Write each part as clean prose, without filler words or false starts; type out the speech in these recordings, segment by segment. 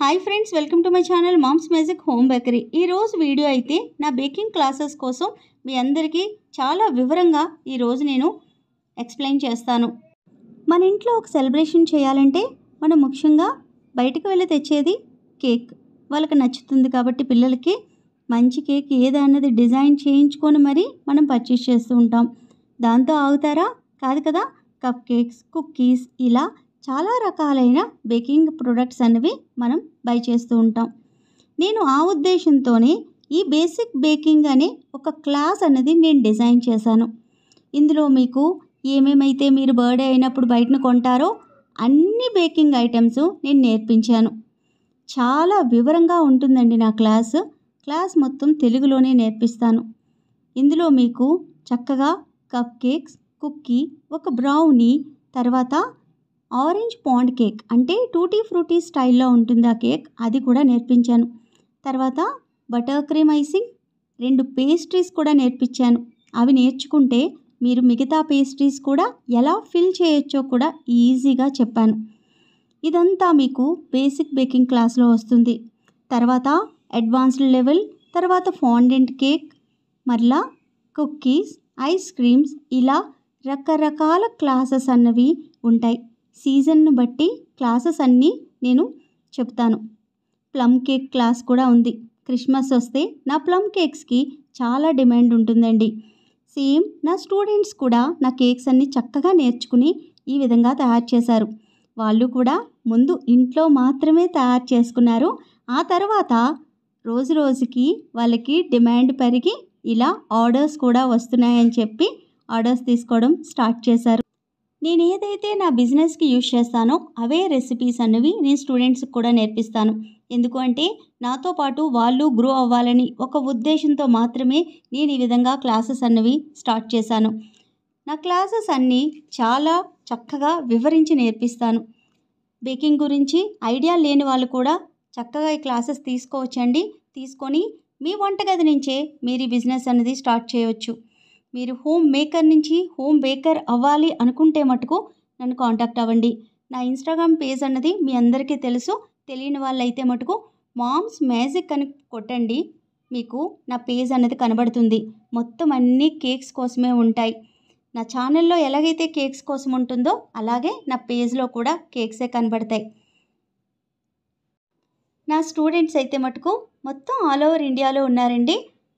High friends welcome to my channel Mom's Magic home bakery. ई रोज़ु video अयिते ना बेकिंग क्लासेस कोसम मी अंदरिकी चाला विवरंगा ई रोज़ु नेनु एक्सप्लेन चेस्तानु। मन इंट्लो ओक सेलब्रेशन चेयालंटे मन मुख्यंगा बयटिकी वेल्लि तेच्चेदी केक वाळ्ळकि नच्चुतुंदी काबट्टी पिल्ललकि मंची केक एदन्नदी डिजाइन चेयिंचुकोनि मरी मन पर्चेस चेस्तू उंटाम। दांतो आगुतारा कादु कदा कप केक्स कुकीज़ इला చాలా రకాలైన బేకింగ్ ప్రొడక్ట్స్ అనేవి మనం బై చేస్తూ ఉంటాం। నేను ఆ ఉద్దేశంతోనే ఈ బేసిక్ బేకింగ్ అనే ఒక క్లాస్ అనేది నేను డిజైన్ చేశాను। ఇందులో మీకు ఏమేమైతే మీరు బర్త్డే అయినప్పుడు బయటను కొంటారో అన్ని బేకింగ్ ఐటమ్స్ నేను నేర్పించాను। చాలా వివరంగా ఉంటుందండి నా క్లాస్ క్లాస్ మొత్తం తెలుగులోనే నేర్పిస్తాను। ఇందులో మీకు చక్కగా కప్ కేక్స్ కుకీ ఒక బ్రౌనీ తర్వాత ఆరెంజ్ పాండ్ కేక్ అంటే టూటీ ఫ్రూటీ స్టైల్లో ఉంటుంది ఆ కేక్ అది కూడా నేర్పించాను। తర్వాత బటర్ క్రీమ్ ఐసింగ్ రెండు పేస్ట్రీస్ కూడా నేర్పించాను। అవి నేర్చుకుంటే మీరు మిగతా పేస్ట్రీస్ కూడా ఎలా ఫిల్ చేయొచ్చో కూడా ఈజీగా చెప్పాను। ఇదంతా మీకు బేసిక్ బేకింగ్ క్లాస్లో వస్తుంది। తర్వాత అడ్వాన్స్డ్ లెవెల్ తర్వాత ఫాండెంట్ కేక్ మరలా కుకీస్ ఐస్ క్రీమ్స్ ఇలా రకరకాల క్లాసెస్ అన్నవి ఉంటాయి। సీజన్ బట్టి క్లాసెస్ అన్నీ నేను చెప్తాను। ప్లమ్ కేక్ క్లాస్ కూడా ఉంది। క్రిస్మస్ వస్తే నా ప్లమ్ కేక్స్కి చాలా డిమాండ్ ఉంటుందండి। సేమ్ నా స్టూడెంట్స్ కూడా నా కేక్స్ అన్నీ చక్కగా నేర్చుకుని ఈ విధంగా తయారు చేశారు। వాళ్ళు కూడా ముందు ఇంట్లో మాత్రమే తయారు చేసుకున్నారు। ఆ తర్వాత రోజు రోజుకి వాళ్ళకి డిమాండ్ పెరిగి ఇలా ఆర్డర్స్ కూడా వస్తున్నాయని చెప్పి ఆర్డర్స్ తీసుకోవడం స్టార్ట్ చేశారు। నేను ఏదైతే నా బిజినెస్కి యూజ్ చేస్తానో అవే రెసిపీస్ అనేవి నేను స్టూడెంట్స్కి కూడా నేర్పిస్తాను। ఎందుకంటే నాతో పాటు వాళ్ళు గ్రో అవ్వాలని ఒక ఉద్దేశంతో మాత్రమే నేను ఈ విధంగా క్లాసెస్ అనేవి స్టార్ట్ చేశాను। నా క్లాసెస్ అన్నీ చాలా చక్కగా వివరించి నేర్పిస్తాను। బేకింగ్ గురించి ఐడియా లేని వాళ్ళు కూడా చక్కగా ఈ క్లాసెస్ తీసుకోవచ్చండి। తీసుకొని మీ వంటగది నుంచే మీరు బిజినెస్ అనేది స్టార్ట్ చేయవచ్చు। మీరు హోమ్ మేకర్ నుంచి హోమ్ బేకర్ అవ్వాలి అనుకుంటే మటుకు నన్ను కాంటాక్ట్ అవ్వండి। నా ఇన్స్టాగ్రామ్ పేజ్ అన్నది మీ అందరికీ తెలుసు। తెలియని వాళ్ళైతే మటుకు మామ్స్ మ్యాజిక్ అని కొట్టండి మీకు నా పేజ్ అన్నది కనబడుతుంది। మొత్తం అన్ని కేక్స్ కోసమే ఉంటాయి। నా ఛానల్లో ఎలాగైతే కేక్స్ కోసం ఉంటుందో అలాగే నా పేజ్లో కూడా కేక్సే కనబడతాయి। నా స్టూడెంట్స్ అయితే మటుకు మొత్తం ఆల్ ఓవర్ ఇండియాలో ఉన్నారండి।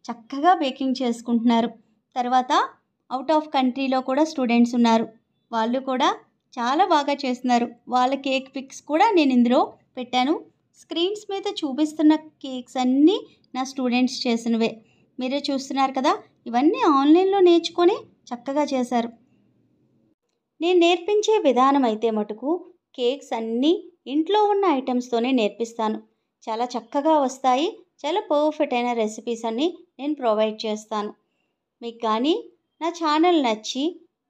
చక్కగా బేకింగ్ చేసుకుంటున్నారు। తర్వాత అవుట్ ఆఫ్ కంట్రీలో కూడా స్టూడెంట్స్ ఉన్నారు। వాళ్ళు కూడా చాలా బాగా చేస్తున్నారు। వాళ్ళ కేక్ పిక్స్ కూడా నేను ఇందులో పెట్టాను। స్క్రీన్స్ మీద చూపిస్తున్న కేక్స్ అన్నీ నా స్టూడెంట్స్ చేసినవే మీరే చూస్తున్నారు కదా। ఇవన్నీ ఆన్లైన్లో నేర్చుకొని చక్కగా చేశారు। నేను నేర్పించే విధానం అయితే మటుకు కేక్స్ అన్నీ ఇంట్లో ఉన్న ఐటమ్స్తోనే నేర్పిస్తాను। చాలా చక్కగా వస్తాయి। చాలా పర్ఫెక్ట్ అయిన రెసిపీస్ అన్నీ నేను ప్రొవైడ్ చేస్తాను మీకు। కానీ నా ఛానల్ నచ్చి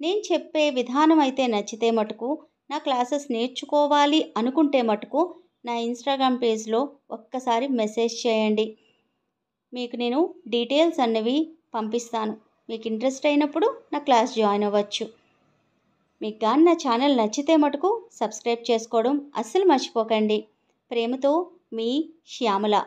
నేను చెప్పే విధానం అయితే నచ్చితే మటుకు నా క్లాసెస్ నేర్చుకోవాలి అనుకుంటే మటుకు నా ఇన్స్టాగ్రామ్ పేజ్లో ఒక్కసారి మెసేజ్ చేయండి మీకు నేను డీటెయిల్స్ అన్నవి పంపిస్తాను। మీకు ఇంట్రెస్ట్ అయినప్పుడు నా క్లాస్ జాయిన్ అవ్వచ్చు। మీకు కానీ నా ఛానల్ నచ్చితే మటుకు సబ్స్క్రైబ్ చేసుకోవడం అస్సలు మర్చిపోకండి। ప్రేమతో మీ శ్యామల।